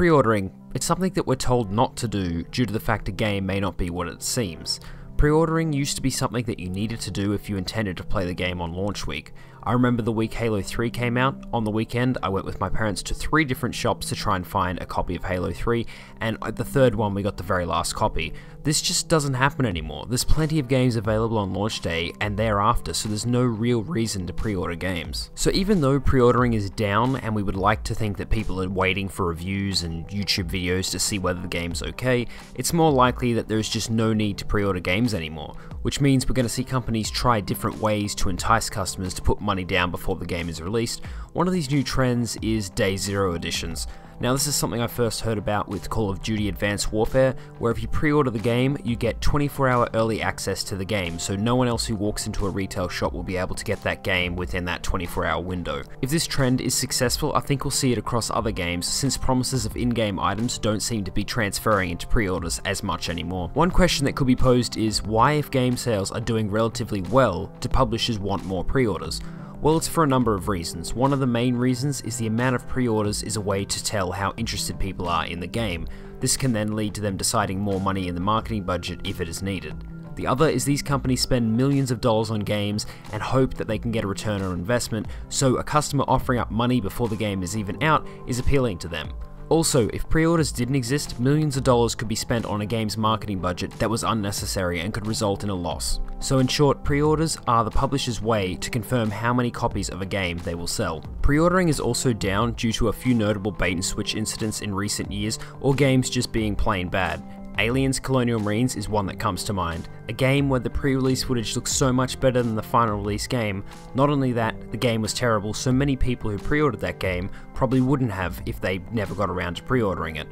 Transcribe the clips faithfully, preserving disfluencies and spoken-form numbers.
Pre-ordering. It's something that we're told not to do due to the fact a game may not be what it seems. Pre-ordering used to be something that you needed to do if you intended to play the game on launch week. I remember the week Halo three came out, on the weekend I went with my parents to three different shops to try and find a copy of Halo three, and at the third one we got the very last copy. This just doesn't happen anymore. There's plenty of games available on launch day and thereafter, so there's no real reason to pre-order games. So even though pre-ordering is down and we would like to think that people are waiting for reviews and YouTube videos to see whether the game's okay, it's more likely that there's just no need to pre-order games anymore, which means we're going to see companies try different ways to entice customers to put money down before the game is released. One of these new trends is Day Zero editions. Now this is something I first heard about with Call of Duty Advanced Warfare, where if you pre-order the game, you get twenty-four hour early access to the game, so no one else who walks into a retail shop will be able to get that game within that twenty-four hour window. If this trend is successful, I think we'll see it across other games, since promises of in-game items don't seem to be transferring into pre-orders as much anymore. One question that could be posed is why, if game sales are doing relatively well, do publishers want more pre-orders? Well, it's for a number of reasons. One of the main reasons is the amount of pre-orders is a way to tell how interested people are in the game. This can then lead to them deciding more money in the marketing budget if it is needed. The other is these companies spend millions of dollars on games and hope that they can get a return on investment, so a customer offering up money before the game is even out is appealing to them. Also, if pre-orders didn't exist, millions of dollars could be spent on a game's marketing budget that was unnecessary and could result in a loss. So in short, pre-orders are the publisher's way to confirm how many copies of a game they will sell. Pre-ordering is also down due to a few notable bait and switch incidents in recent years, or games just being plain bad. Aliens Colonial Marines is one that comes to mind, a game where the pre-release footage looks so much better than the final release game. Not only that, the game was terrible, so many people who pre-ordered that game probably wouldn't have if they never got around to pre-ordering it.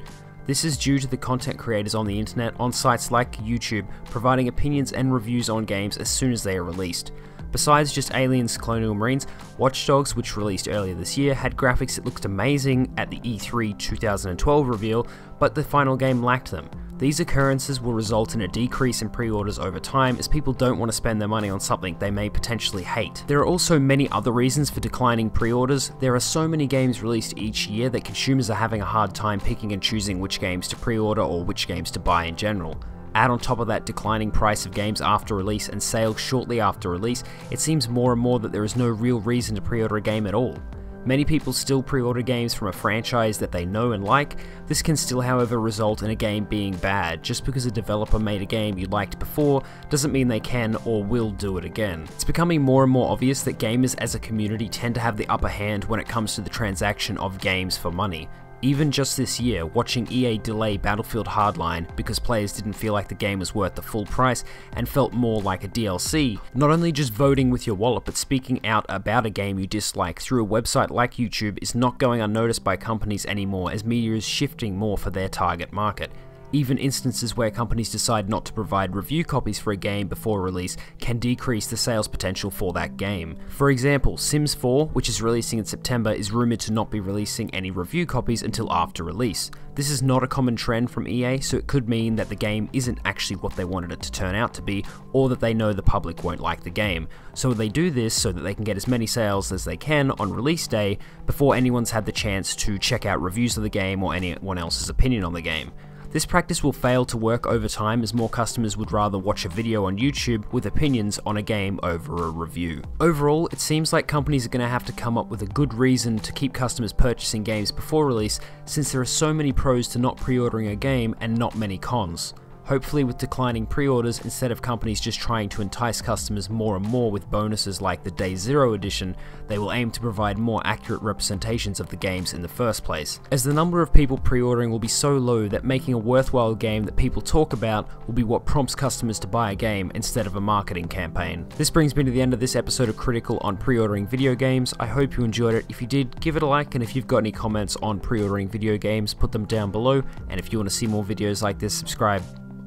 This is due to the content creators on the internet on sites like YouTube providing opinions and reviews on games as soon as they are released. Besides just Aliens Colonial Marines, Watch Dogs, which released earlier this year, had graphics that looked amazing at the E three two thousand twelve reveal, but the final game lacked them. These occurrences will result in a decrease in pre-orders over time, as people don't want to spend their money on something they may potentially hate. There are also many other reasons for declining pre-orders. There are so many games released each year that consumers are having a hard time picking and choosing which games to pre-order or which games to buy in general. Add on top of that declining price of games after release and sales shortly after release, it seems more and more that there is no real reason to pre-order a game at all. Many people still pre-order games from a franchise that they know and like. This can still, however, result in a game being bad. Just because a developer made a game you liked before doesn't mean they can or will do it again. It's becoming more and more obvious that gamers as a community tend to have the upper hand when it comes to the transaction of games for money. Even just this year, watching E A delay Battlefield Hardline because players didn't feel like the game was worth the full price and felt more like a D L C, not only just voting with your wallet but speaking out about a game you dislike through a website like YouTube is not going unnoticed by companies anymore, as media is shifting more for their target market. Even instances where companies decide not to provide review copies for a game before release can decrease the sales potential for that game. For example, Sims four, which is releasing in September, is rumoured to not be releasing any review copies until after release. This is not a common trend from E A, so it could mean that the game isn't actually what they wanted it to turn out to be, or that they know the public won't like the game. So they do this so that they can get as many sales as they can on release day before anyone's had the chance to check out reviews of the game or anyone else's opinion on the game. This practice will fail to work over time, as more customers would rather watch a video on YouTube with opinions on a game over a review. Overall, it seems like companies are going to have to come up with a good reason to keep customers purchasing games before release, since there are so many pros to not pre-ordering a game and not many cons. Hopefully with declining pre-orders, instead of companies just trying to entice customers more and more with bonuses like the Day Zero edition, they will aim to provide more accurate representations of the games in the first place, as the number of people pre-ordering will be so low that making a worthwhile game that people talk about will be what prompts customers to buy a game instead of a marketing campaign. This brings me to the end of this episode of Critical on pre-ordering video games. I hope you enjoyed it. If you did, give it a like, and if you've got any comments on pre-ordering video games, put them down below, and if you want to see more videos like this, subscribe.